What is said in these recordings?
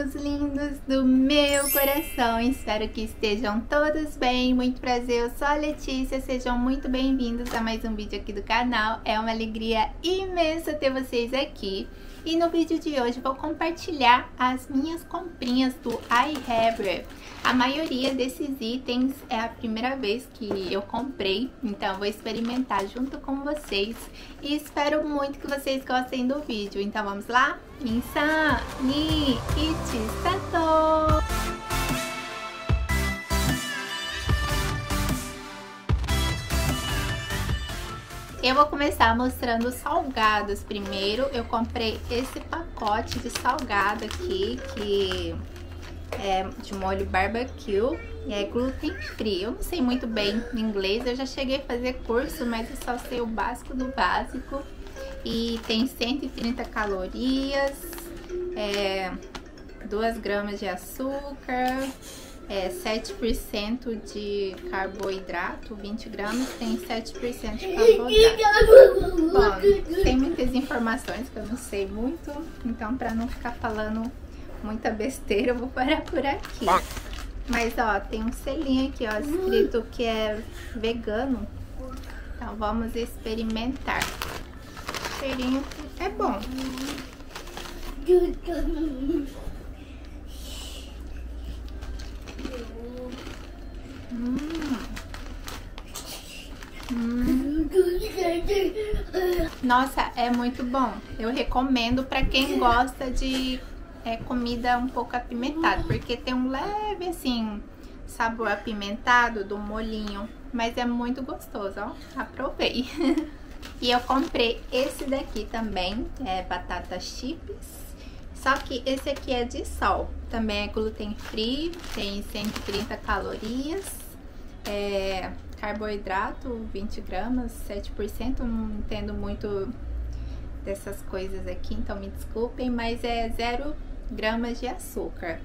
amiguinhos lindos do meu coração, espero que estejam todos bem, muito prazer, eu sou a Letícia, sejam muito bem-vindos a mais um vídeo aqui do canal, é uma alegria imensa ter vocês aqui. E no vídeo de hoje vou compartilhar as minhas comprinhas do iHerb. A maioria desses itens é a primeira vez que eu comprei, então vou experimentar junto com vocês e espero muito que vocês gostem do vídeo. Então vamos lá? Minsan, ni, ichi, sato! Eu vou começar mostrando os salgados primeiro. Eu comprei esse pacote de salgado aqui, que é de molho barbecue e é gluten free. Eu não sei muito bem inglês, eu já cheguei a fazer curso, mas eu só sei o básico do básico. E tem 130 calorias, 2 gramas de açúcar, 7% de carboidrato, 20 gramas tem 7% de carboidrato. Bom, tem muitas informações que eu não sei muito, então para não ficar falando muita besteira eu vou parar por aqui. Mas ó, tem um selinho aqui ó, escrito que é vegano, então vamos experimentar. O cheirinho é bom. Nossa, é muito bom. Eu recomendo para quem gosta de comida um pouco apimentada, porque tem um leve assim sabor apimentado do molhinho, mas é muito gostoso, ó. Aprovei. E eu comprei esse daqui também, é batata chips. Só que esse aqui é de sol, também é gluten free, tem 130 calorias, carboidrato 20 gramas, 7%, não entendo muito dessas coisas aqui, então me desculpem, mas é 0 gramas de açúcar.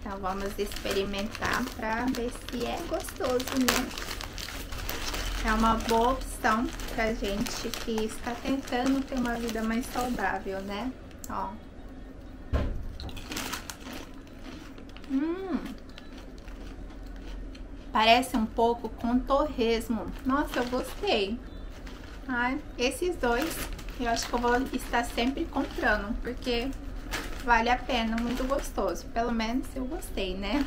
Então vamos experimentar para ver se é gostoso, né? É uma boa opção pra gente que está tentando ter uma vida mais saudável, né? Ó. Parece um pouco com torresmo. Nossa, eu gostei. Ai, esses dois eu acho que eu vou estar sempre comprando, porque vale a pena, muito gostoso. Pelo menos eu gostei, né?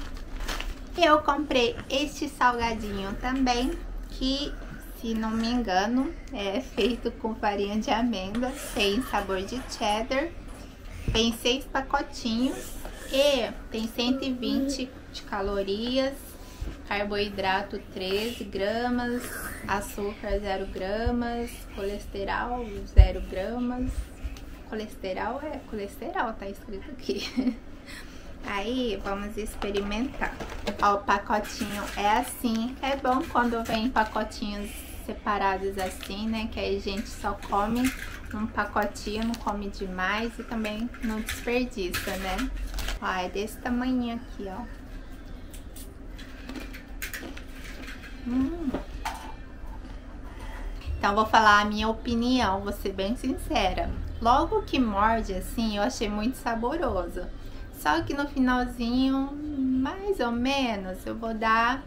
Eu comprei este salgadinho também, que, se não me engano, é feito com farinha de amêndoa, tem sabor de cheddar. Tem 6 pacotinhos. E tem 120 de calorias, carboidrato 13 gramas, açúcar 0 gramas, colesterol 0 gramas. Colesterol é colesterol, tá escrito aqui. Aí vamos experimentar. Ó, o pacotinho é assim. É bom quando vem pacotinhos separados assim, né? Que aí a gente só come um pacotinho, não come demais e também não desperdiça, né? Ó, é desse tamanho aqui, ó. Então, vou falar a minha opinião, vou ser bem sincera. Logo que morde, assim, eu achei muito saboroso. Só que no finalzinho, mais ou menos, eu vou dar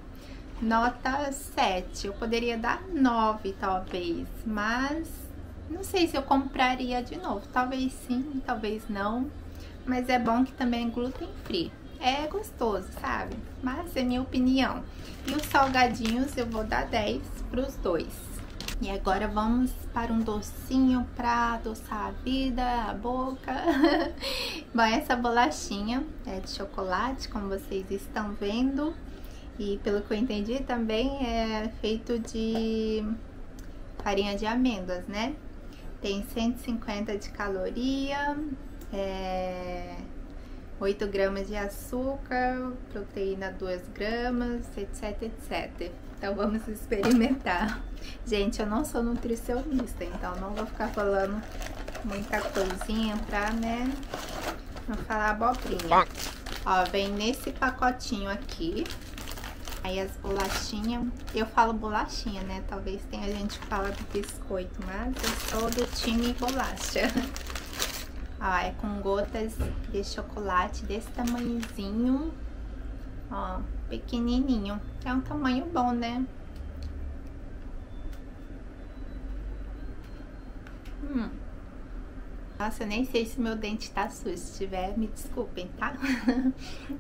nota 7. Eu poderia dar 9, talvez, mas não sei se eu compraria de novo. Talvez sim, talvez não. Mas é bom que também é gluten free. É gostoso, sabe? Mas é minha opinião. E os salgadinhos eu vou dar 10 para os dois. E agora vamos para um docinho para adoçar a vida, a boca. Bom, essa bolachinha é de chocolate, como vocês estão vendo. E pelo que eu entendi também é feito de farinha de amêndoas, né? Tem 150 de caloria. 8 gramas de açúcar, proteína 2 gramas, etc, etc. Então vamos experimentar. Gente, eu não sou nutricionista, então não vou ficar falando muita coisinha pra, né, não falar abobrinha. Ó, vem nesse pacotinho aqui. Aí as bolachinhas, eu falo bolachinha, né? Talvez tenha gente que fala de biscoito, mas eu sou do time bolacha. Ó, é com gotas de chocolate desse tamanhozinho, ó, pequenininho. É um tamanho bom, né? Nossa, eu nem sei se meu dente tá sujo. Se tiver, me desculpem, tá?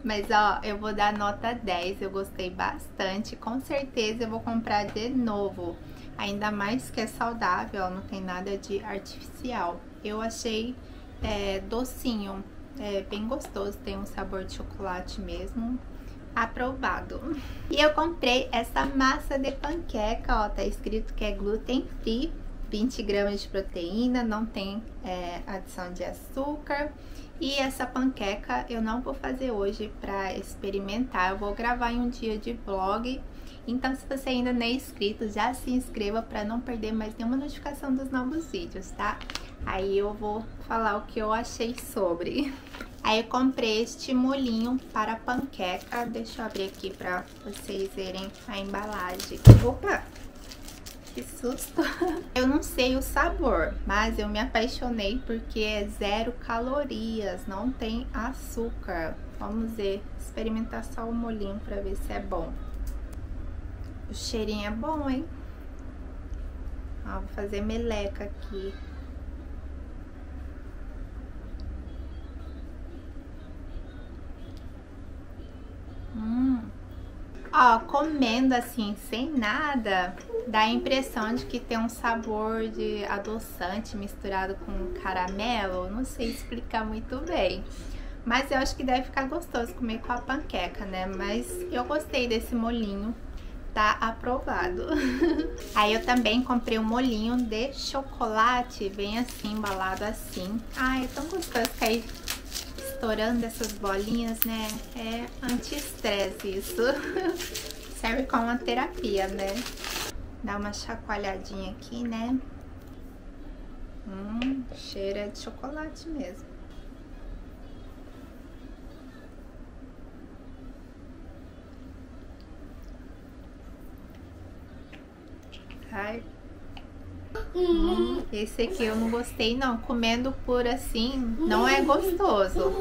Mas, ó, eu vou dar nota 10. Eu gostei bastante. Com certeza eu vou comprar de novo. Ainda mais que é saudável, ó, não tem nada de artificial. Eu achei docinho, bem gostoso. Tem um sabor de chocolate mesmo. Aprovado. E eu comprei essa massa de panqueca, ó. Tá escrito que é gluten free. 20 gramas de proteína, não tem adição de açúcar. E essa panqueca eu não vou fazer hoje para experimentar, eu vou gravar em um dia de vlog. Então, se você ainda não é inscrito, já se inscreva para não perder mais nenhuma notificação dos novos vídeos, tá? Aí eu vou falar o que eu achei sobre. Aí eu comprei este molinho para panqueca, deixa eu abrir aqui para vocês verem a embalagem. Opa! Que susto! Eu não sei o sabor, mas eu me apaixonei porque é 0 calorias, não tem açúcar. Vamos ver, experimentar só o molhinho pra ver se é bom. O cheirinho é bom, hein? Ó, vou fazer meleca aqui. Ó, comendo assim, sem nada, dá a impressão de que tem um sabor de adoçante misturado com caramelo. Não sei explicar muito bem, mas eu acho que deve ficar gostoso comer com a panqueca, né? Mas eu gostei desse molinho, tá aprovado. Aí eu também comprei um molinho de chocolate, vem assim, embalado assim. Ai, é tão gostoso que aí... estourando essas bolinhas, né? É anti-estresse isso. Serve como uma terapia, né? Dá uma chacoalhadinha aqui, né? Cheira de chocolate mesmo. Ai. Esse aqui eu não gostei não, comendo por assim não é gostoso,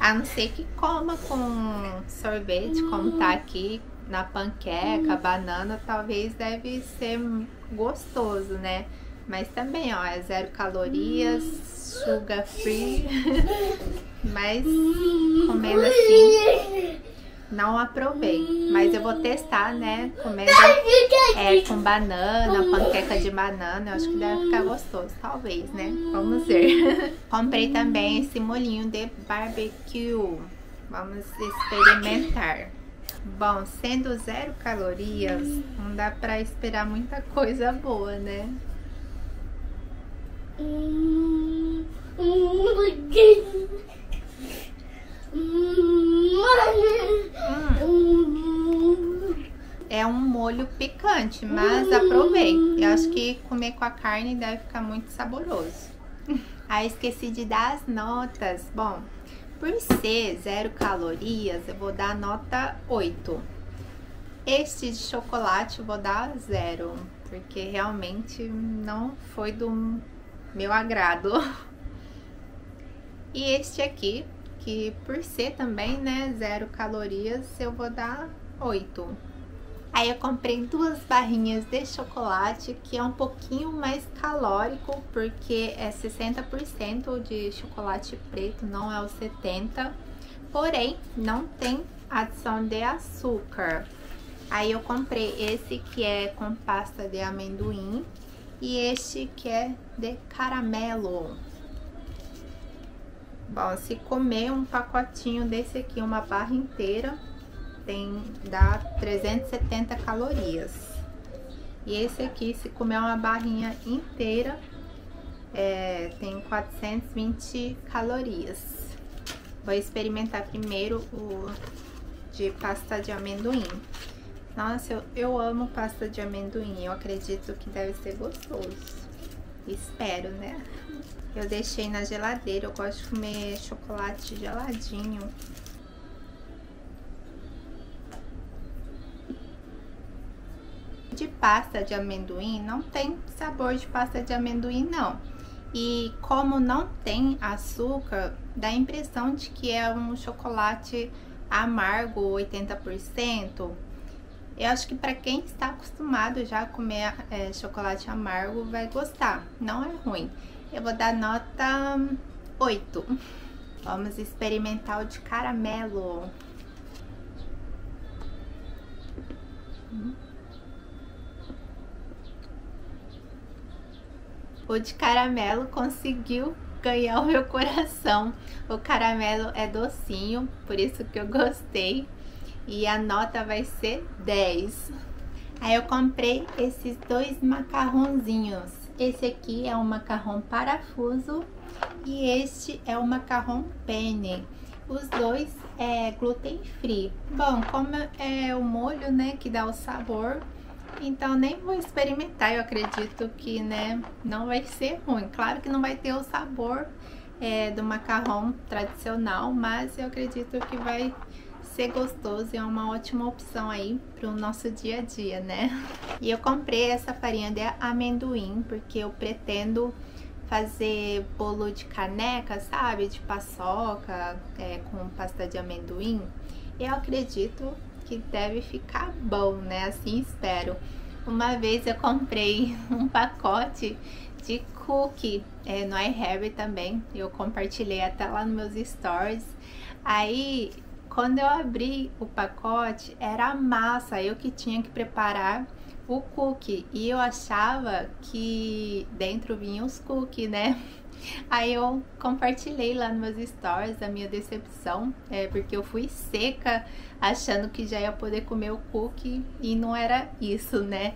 a não ser que coma com sorvete, como tá aqui na panqueca, banana, talvez deve ser gostoso, né? Mas também, ó, é 0 calorias, sugar free. Mas comendo assim não aprovei, mas eu vou testar, né? Comendo com banana, panqueca de banana, eu acho que deve ficar gostoso, talvez, né? Vamos ver. Comprei também esse molinho de barbecue. Vamos experimentar. Bom, sendo 0 calorias, não dá pra esperar muita coisa boa, né? É um molho picante, mas aprovei. Eu acho que comer com a carne deve ficar muito saboroso. Aí esqueci de dar as notas. Bom, por ser 0 calorias, eu vou dar nota 8. Este de chocolate eu vou dar 0, porque realmente não foi do meu agrado. E este aqui, que por ser também, né, 0 calorias, eu vou dar 8. Aí eu comprei 2 barrinhas de chocolate, que é um pouquinho mais calórico, porque é 60% de chocolate preto, não é o 70%. Porém, não tem adição de açúcar. Aí eu comprei esse que é com pasta de amendoim e este que é de caramelo. Bom, se comer um pacotinho desse aqui, uma barra inteira, dá 370 calorias. E esse aqui, se comer uma barrinha inteira, tem 420 calorias. Vou experimentar primeiro o de pasta de amendoim. Nossa, eu amo pasta de amendoim, eu acredito que deve ser gostoso. Espero, né? Eu deixei na geladeira, eu gosto de comer chocolate geladinho. De pasta de amendoim, não tem sabor de pasta de amendoim, não. E como não tem açúcar, dá a impressão de que é um chocolate amargo 80%. Eu acho que para quem está acostumado já a comer chocolate amargo vai gostar, não é ruim. Eu vou dar nota 8. Vamos experimentar o de caramelo. O de caramelo conseguiu ganhar o meu coração. O caramelo é docinho, por isso que eu gostei. E a nota vai ser 10. Aí eu comprei esses dois macarrãozinhos. Esse aqui é um macarrão parafuso e este é um macarrão penne. Os dois é gluten free. Bom, como é o molho, né, que dá o sabor, então nem vou experimentar. Eu acredito que, né, não vai ser ruim. Claro que não vai ter o sabor do macarrão tradicional, mas eu acredito que vai ser gostoso e é uma ótima opção aí para o nosso dia a dia, né? E eu comprei essa farinha de amendoim porque eu pretendo fazer bolo de caneca, sabe? De paçoca, com pasta de amendoim. Eu acredito que deve ficar bom, né? Assim espero. Uma vez eu comprei um pacote de cookie no iHerb também. Eu compartilhei até lá nos meus stories. Aí, quando eu abri o pacote, era a massa, eu que tinha que preparar o cookie. E eu achava que dentro vinha os cookies, né? Aí eu compartilhei lá nos meus stories a minha decepção, porque eu fui seca achando que já ia poder comer o cookie e não era isso, né?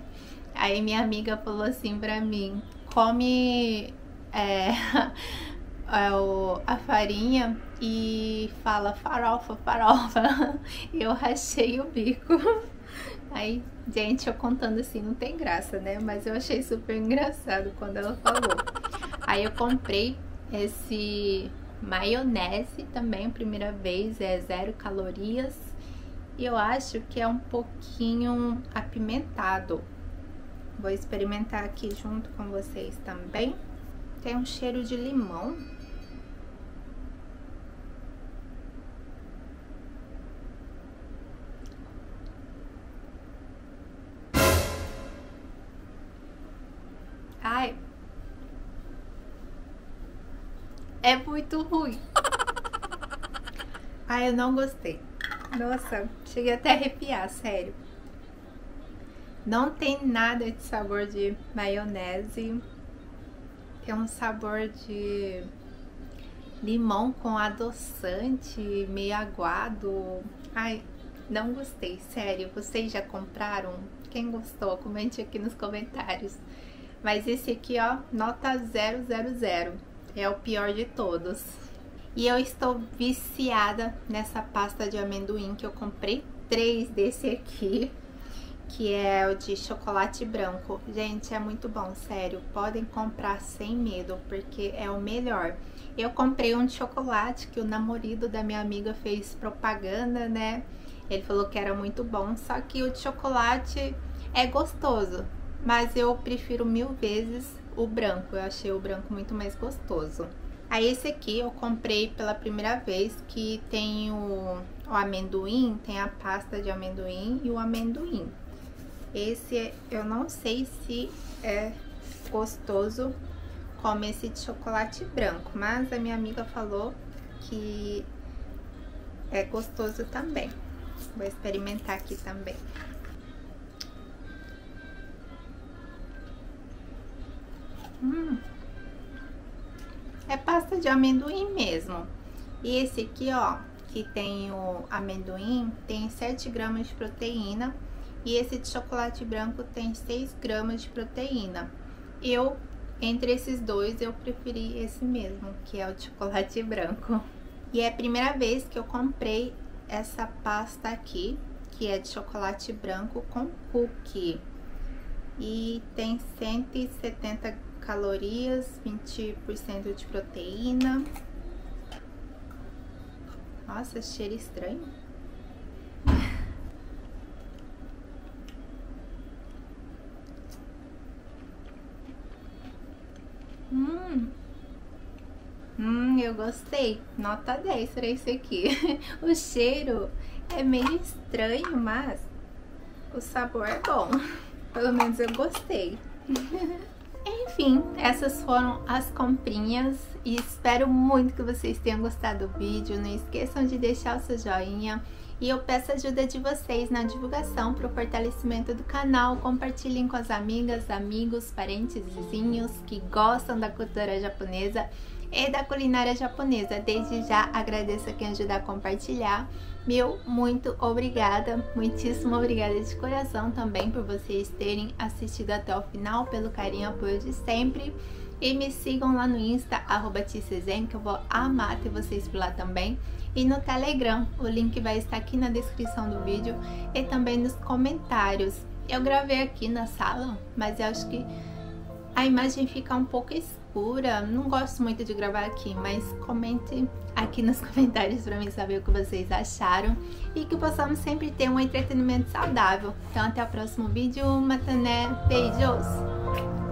Aí minha amiga falou assim pra mim, come a farinha e fala farofa, farofa. Eu rachei o bico. Aí, gente, eu contando assim não tem graça, né? Mas eu achei super engraçado quando ela falou. Aí eu comprei esse maionese também, primeira vez, é 0 calorias. E eu acho que é um pouquinho apimentado. Vou experimentar aqui junto com vocês também. Tem um cheiro de limão. Ai, é muito ruim. Ai, eu não gostei. Nossa, cheguei até a arrepiar, sério. Não tem nada de sabor de maionese. Tem um sabor de limão com adoçante, meio aguado. Ai, não gostei, sério. Vocês já compraram? Quem gostou, comente aqui nos comentários. Mas esse aqui, ó, nota 000. É o pior de todos. E eu estou viciada nessa pasta de amendoim que eu comprei 3 desse aqui, que é o de chocolate branco. Gente, é muito bom, sério. Podem comprar sem medo, porque é o melhor. Eu comprei um de chocolate que o namorado da minha amiga fez propaganda, né? Ele falou que era muito bom, só que o de chocolate é gostoso, mas eu prefiro 1000 vezes o branco. Eu achei o branco muito mais gostoso. Aí esse aqui eu comprei pela primeira vez, que tem o amendoim, tem a pasta de amendoim e o amendoim. Esse eu não sei se é gostoso como esse de chocolate branco, mas a minha amiga falou que é gostoso também. Vou experimentar aqui também. É pasta de amendoim mesmo. E esse aqui, ó, que tem o amendoim, tem 7 gramas de proteína. E esse de chocolate branco tem 6 gramas de proteína. Eu, entre esses dois, eu preferi esse mesmo, que é o de chocolate branco. E é a primeira vez que eu comprei essa pasta aqui, que é de chocolate branco com cookie. E tem 170 calorias, 20% de proteína. Nossa, cheiro estranho. eu gostei, nota 10 pra esse aqui. O cheiro é meio estranho, mas o sabor é bom. Pelo menos eu gostei. Enfim, essas foram as comprinhas e espero muito que vocês tenham gostado do vídeo. Não esqueçam de deixar o seu joinha e eu peço a ajuda de vocês na divulgação para o fortalecimento do canal. Compartilhem com as amigas, amigos, parentes, vizinhos que gostam da cultura japonesa e da culinária japonesa. Desde já agradeço a quem ajuda a compartilhar. Meu muito obrigada, muitíssimo obrigada de coração também por vocês terem assistido até o final, pelo carinho e apoio de sempre. E me sigam lá no Insta, @ticiaezen, que eu vou amar ter vocês por lá também. E no Telegram, o link vai estar aqui na descrição do vídeo e também nos comentários. Eu gravei aqui na sala, mas eu acho que a imagem fica um pouco escura, não gosto muito de gravar aqui, mas comente aqui nos comentários para mim saber o que vocês acharam e que possamos sempre ter um entretenimento saudável. Então até o próximo vídeo, matane, beijos!